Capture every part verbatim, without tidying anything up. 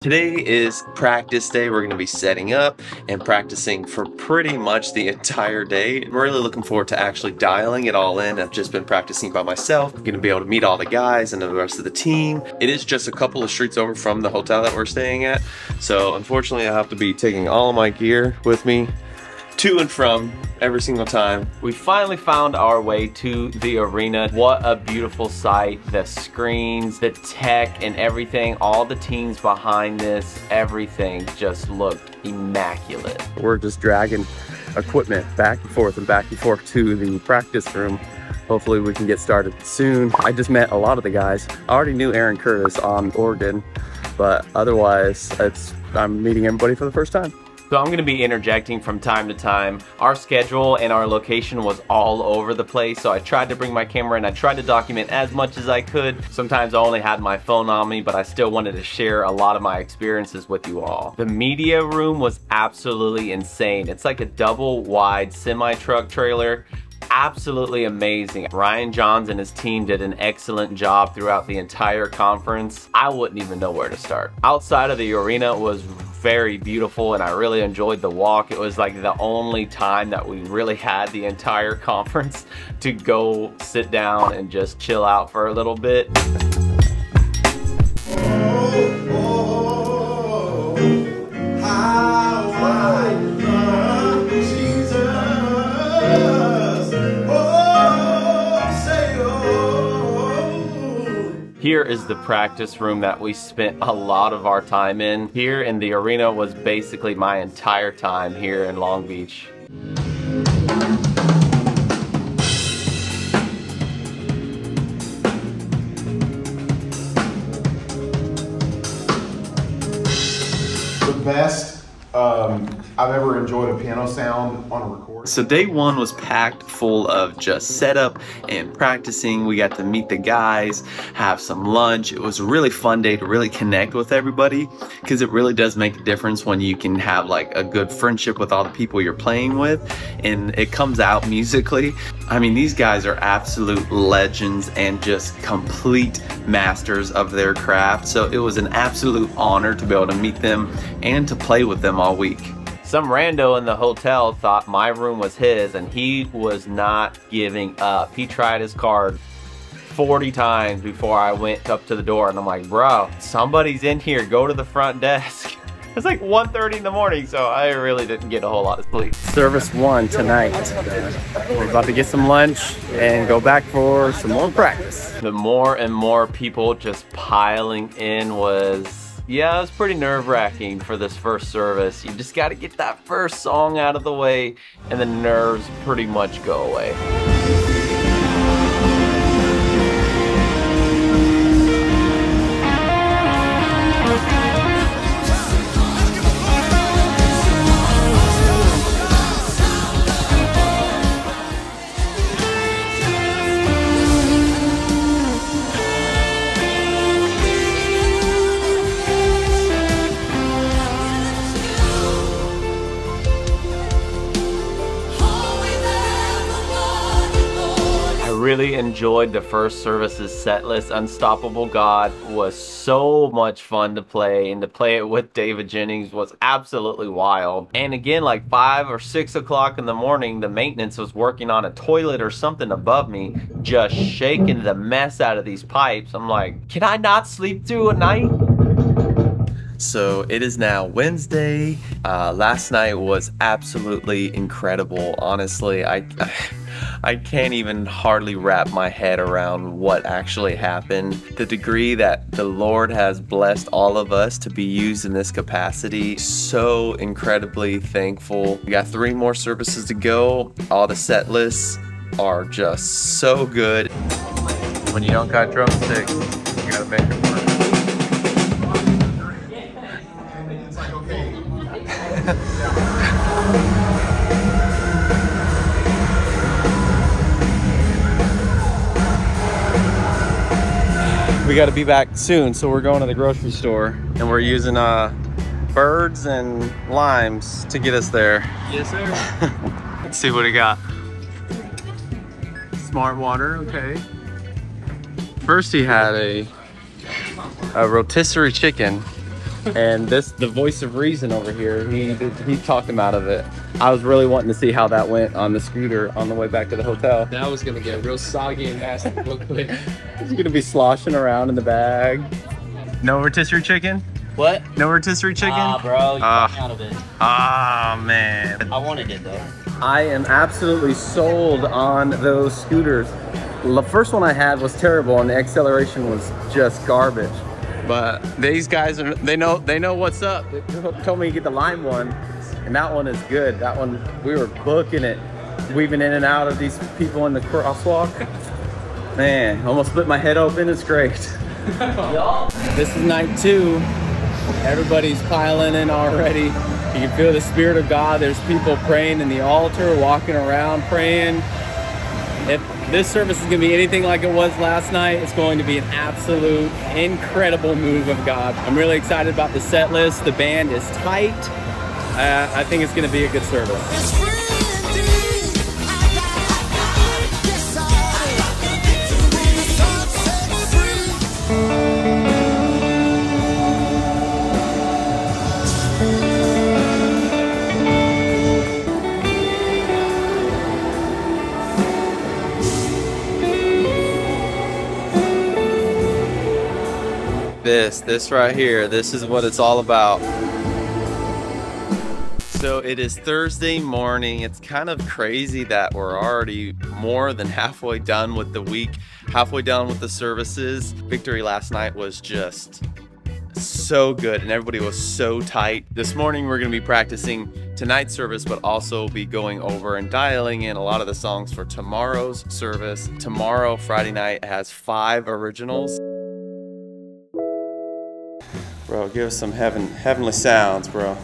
Today is practice day. We're going to be setting up and practicing for pretty much the entire day. I'm really looking forward to actually dialing it all in. I've just been practicing by myself. I'm going to be able to meet all the guys and the rest of the team. It is just a couple of streets over from the hotel that we're staying at. So unfortunately I have to be taking all of my gear with me to and from every single time. We finally found our way to the arena. What a beautiful sight. The screens, the tech and everything, all the teams behind this, everything just looked immaculate. We're just dragging equipment back and forth and back and forth to the practice room. Hopefully we can get started soon. I just met a lot of the guys. I already knew Aaron Curtis on Oregon, but otherwise it's, I'm meeting everybody for the first time. So I'm gonna be interjecting from time to time. Our schedule and our location was all over the place, so I tried to bring my camera and I tried to document as much as I could. Sometimes I only had my phone on me, but I still wanted to share a lot of my experiences with you all. The media room was absolutely insane. It's like a double wide semi-truck trailer. Absolutely amazing. Ryan Johns and his team did an excellent job throughout the entire conference. I wouldn't even know where to start. Outside of the arena was very beautiful and I really enjoyed the walk. It was like the only time that we really had the entire conference to go sit down and just chill out for a little bit. Here is the practice room that we spent a lot of our time in. Here in the arena was basically my entire time here in Long Beach. The best um, I've ever enjoyed a piano sound on a recording. So day one was packed full of just setup and practicing. We got to meet the guys, have some lunch. It was a really fun day to really connect with everybody, because it really does make a difference when you can have like a good friendship with all the people you're playing with and it comes out musically. I mean, these guys are absolute legends and just complete masters of their craft. So it was an absolute honor to be able to meet them and to play with them all week. Some rando in the hotel thought my room was his and he was not giving up. He tried his card forty times before I went up to the door and I'm like, bro, somebody's in here, go to the front desk. It's like one thirty in the morning, so I really didn't get a whole lot of sleep. Service one tonight. We're about to get some lunch and go back for some more practice. The more and more people just piling in was yeah, it was pretty nerve-wracking for this first service. You just gotta get that first song out of the way and the nerves pretty much go away. Really enjoyed the first service's set list. Unstoppable God was so much fun to play, and to play it with David Jennings was absolutely wild. And again, like five or six o'clock in the morning, the maintenance was working on a toilet or something above me, just shaking the mess out of these pipes. I'm like, can I not sleep through a night? So it is now Wednesday. Uh, last night was absolutely incredible. Honestly, I... I I can't even hardly wrap my head around what actually happened. The degree that the Lord has blessed all of us to be used in this capacity, so incredibly thankful. We got three more services to go. All the set lists are just so good. When you don't got drumsticks, you gotta make them work. It's like, okay. We got to be back soon, so we're going to the grocery store and we're using uh, birds and limes to get us there. Yes, sir. Let's see what we got. Smart water, okay. First he had a, a rotisserie chicken And this, the voice of reason over here, he he talked him out of it. I was really wanting to see how that went on the scooter on the way back to the hotel. That was gonna get real soggy and nasty real quick. He's gonna be sloshing around in the bag. No rotisserie chicken? What? No rotisserie chicken? Ah, bro, you uh, out of it. Ah, man. I wanted it though. I am absolutely sold on those scooters. The first one I had was terrible, and the acceleration was just garbage. But these guys, are, they know they know what's up. They told me to get the Lime one, and that one is good. That one, we were booking it, weaving in and out of these people in the crosswalk. Man, almost split my head open. It's great. This is night two. Everybody's piling in already. You can feel the Spirit of God. There's people praying in the altar, walking around praying. If this service is going to be anything like it was last night, it's going to be an absolute incredible move of God. I'm really excited about the set list. The band is tight. Uh, I think it's going to be a good service. This, this right here, this is what it's all about. So it is Thursday morning. It's kind of crazy that we're already more than halfway done with the week, halfway done with the services. Victory last night was just so good and everybody was so tight. This morning we're going to be practicing tonight's service, but also be going over and dialing in a lot of the songs for tomorrow's service. Tomorrow, Friday night, has five originals. Bro, give us some heaven, heavenly sounds, bro.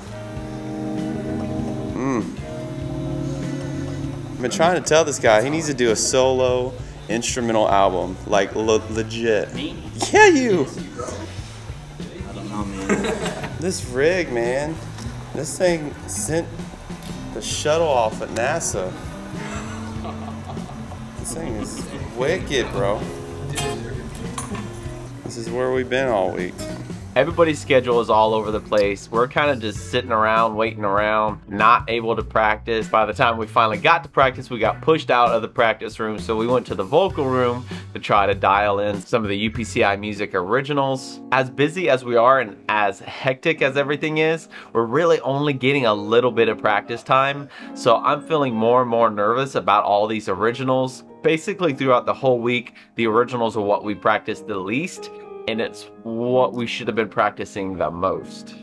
Mm. I've been trying to tell this guy he needs to do a solo instrumental album, like le legit. Me? Yeah, you. I don't know, man. This rig, man. This thing sent the shuttle off at NASA. This thing is wicked, bro. This is where we've been all week. Everybody's schedule is all over the place. We're kind of just sitting around, waiting around, not able to practice. By the time we finally got to practice, we got pushed out of the practice room, so we went to the vocal room to try to dial in some of the U P C I music originals. As busy as we are and as hectic as everything is, we're really only getting a little bit of practice time, so I'm feeling more and more nervous about all these originals. Basically, throughout the whole week, the originals are what we practiced the least, and it's what we should have been practicing the most.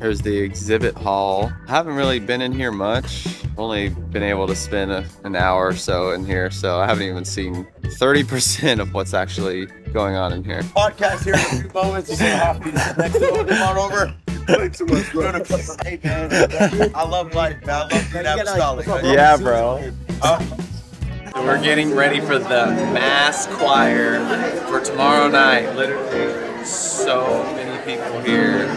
Here's the exhibit hall. I haven't really been in here much. Only been able to spend a, an hour or so in here, so I haven't even seen thirty percent of what's actually going on in here. Podcast here in a few moments. You're gonna have to sit next door. Come on over. Thanks so much, bro. Hey, man. I love life, man. I love being apostolic. Yeah, bro. Oh. So we're getting ready for the mass choir for tomorrow night. Literally, so many people here.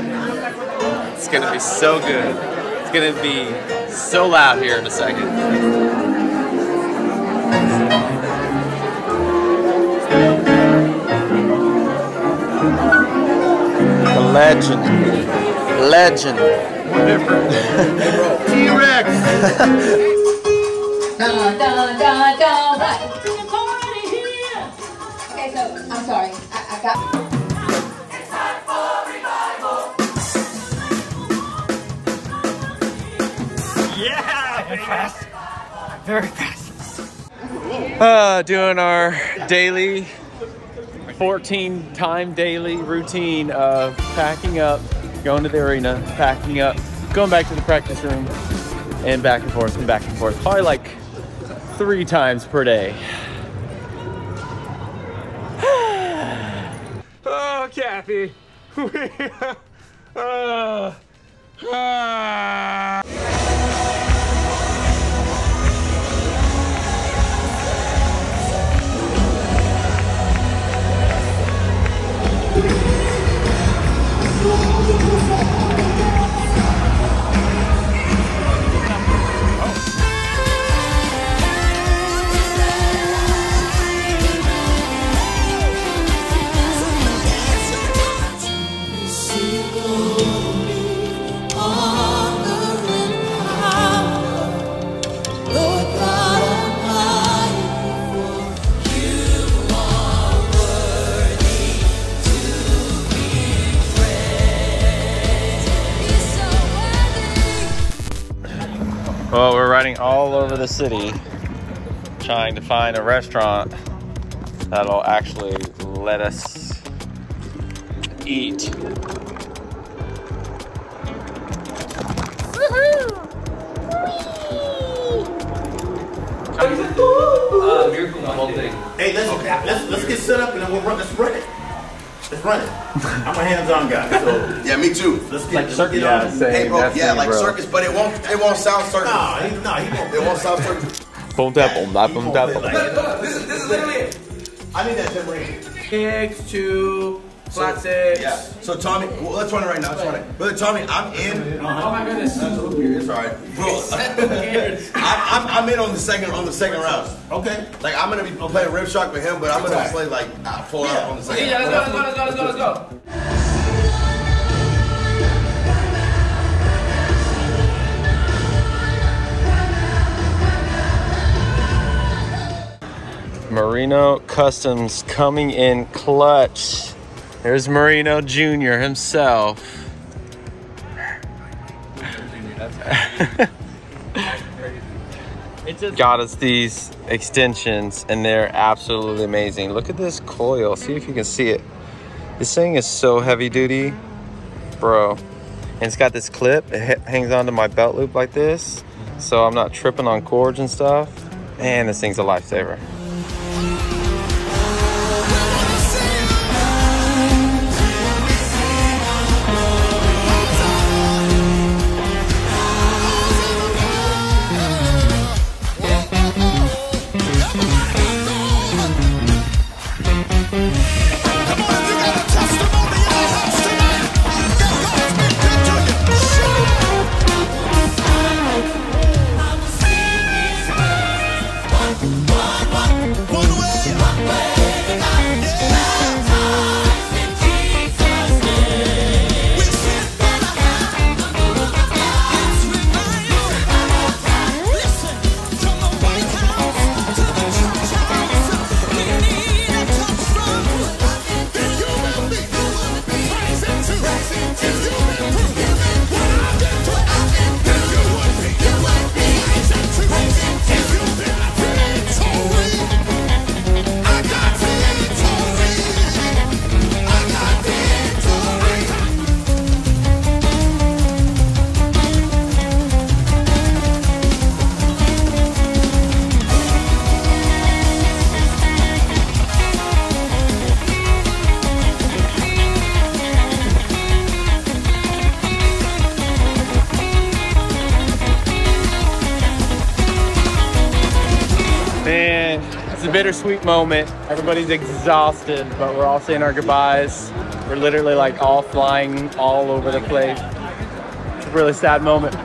It's going to be so good. It's going to be so loud here in a second. The legend. Legend. We're different. T-Rex. Da, da, da, da. Right. To the party here. Okay, so I'm sorry. I, I got. It's time for revival. Yeah. Very fast. Very fast. Uh, doing our daily, fourteen time daily routine of packing up, going to the arena, packing up, going back to the practice room, and back and forth and back and forth. Probably like three times per day. Oh, Kathy. uh, uh. all over the city trying to find a restaurant that'll actually let us eat. Woohoo! Whee! Uh, miracle Monday. Hey, let's, okay. let's let's get set up and then we'll run. Let's run it. Let's run it. I'm a hands-on guy, so yeah, me too. Let's get like circus. Yeah, hey, bro, yeah, like bro. circus, but it won't, it won't sound circus. Nah, he, nah, he won't. It won't sound circus. Boom tap, boom tap, boom tap. This is this is literally it. I need that generation. Six, two, flat six. Yeah. So Tommy, well, let's run it right now. Let's run it, brother Tommy. I'm in. Uh-huh. Oh my goodness. It's alright, bro. I'm, I'm I'm in on the second on the second round. Okay. Like I'm gonna be I'm playing Rip Shock with him, but I'm gonna play like ah, four yeah. out on the second. Okay, yeah, let's round. go, let's go, let's go, let's go, let's go. Marino Customs coming in clutch. There's Marino Junior himself. Got us these extensions and they're absolutely amazing. Look at this coil, see if you can see it. This thing is so heavy duty, bro. And it's got this clip, it hangs onto my belt loop like this, so I'm not tripping on cords and stuff. Man, this thing's a lifesaver. It's a bittersweet moment. Everybody's exhausted, but we're all saying our goodbyes. We're literally like all flying all over the place. It's a really sad moment.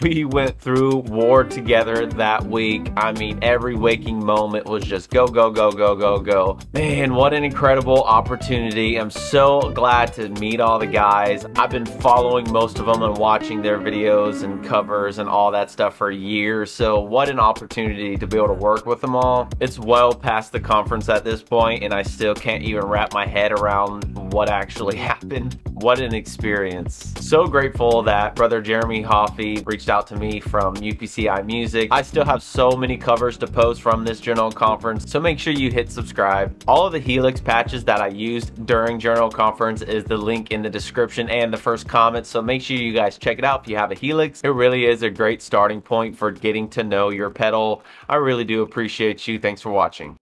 We went through war together that week. I mean, every waking moment was just go, go, go, go, go, go. Man, what an incredible opportunity. I'm so glad to meet all the guys. I've been following most of them and watching their videos and covers and all that stuff for years. So what an opportunity to be able to work with them all. It's well past the conference at this point, and I still can't even wrap my head around what actually happened. What an experience. So grateful that brother Jeremy Hoffy reached out to me from U P C I Music. I still have so many covers to post from this Journal Conference, so make sure you hit subscribe. All of the Helix patches that I used during Journal Conference is the link in the description and the first comment, so make sure you guys check it out if you have a Helix. It really is a great starting point for getting to know your pedal. I really do appreciate you. Thanks for watching.